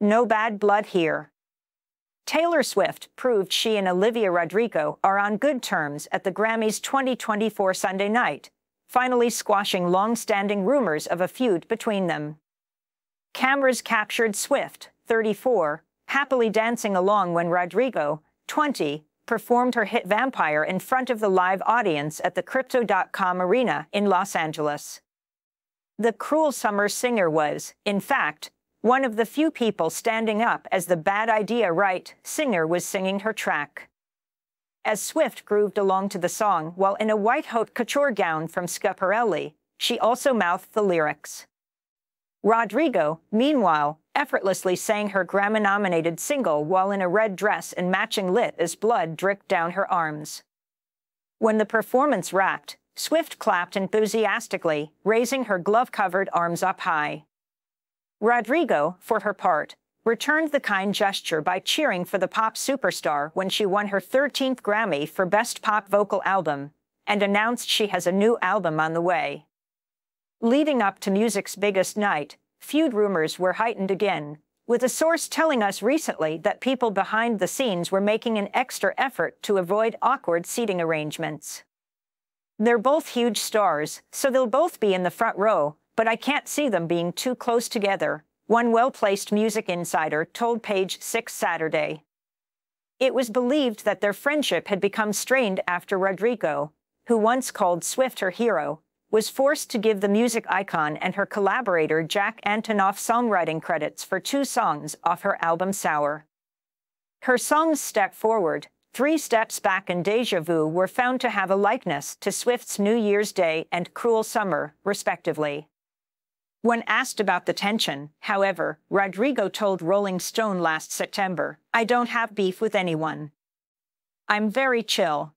No bad blood here. Taylor Swift proved she and Olivia Rodrigo are on good terms at the Grammys 2024 Sunday night, finally squashing long-standing rumors of a feud between them. Cameras captured Swift, 34, happily dancing along when Rodrigo, 20, performed her hit Vampire in front of the live audience at the Crypto.com Arena in Los Angeles. The Cruel Summer singer was, in fact, one of the few people standing up as the Bad Idea Right singer was singing her track. As Swift grooved along to the song while in a white haute couture gown from Schiaparelli, she also mouthed the lyrics. Rodrigo, meanwhile, effortlessly sang her Grammy-nominated single while in a red dress and matching lit as blood dripped down her arms. When the performance wrapped, Swift clapped enthusiastically, raising her glove-covered arms up high. Rodrigo, for her part, returned the kind gesture by cheering for the pop superstar when she won her 13th Grammy for Best Pop Vocal Album, and announced she has a new album on the way. Leading up to music's biggest night, feud rumors were heightened again, with a source telling us recently that people behind the scenes were making an extra effort to avoid awkward seating arrangements. They're both huge stars, so they'll both be in the front row, but I can't see them being too close together, one well-placed music insider told Page Six Saturday. It was believed that their friendship had become strained after Rodrigo, who once called Swift her hero, was forced to give the music icon and her collaborator Jack Antonoff songwriting credits for two songs off her album Sour. Her songs Step Forward, Three Steps Back and Deja Vu were found to have a likeness to Swift's New Year's Day and Cruel Summer, respectively. When asked about the tension, however, Rodrigo told Rolling Stone last September, "I don't have beef with anyone. I'm very chill.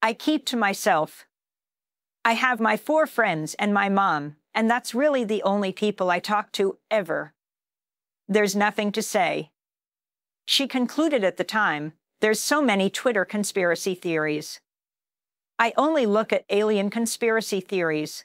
I keep to myself. I have my four friends and my mom, and that's really the only people I talk to, ever. There's nothing to say." She concluded at the time, "There's so many Twitter conspiracy theories. I only look at alien conspiracy theories.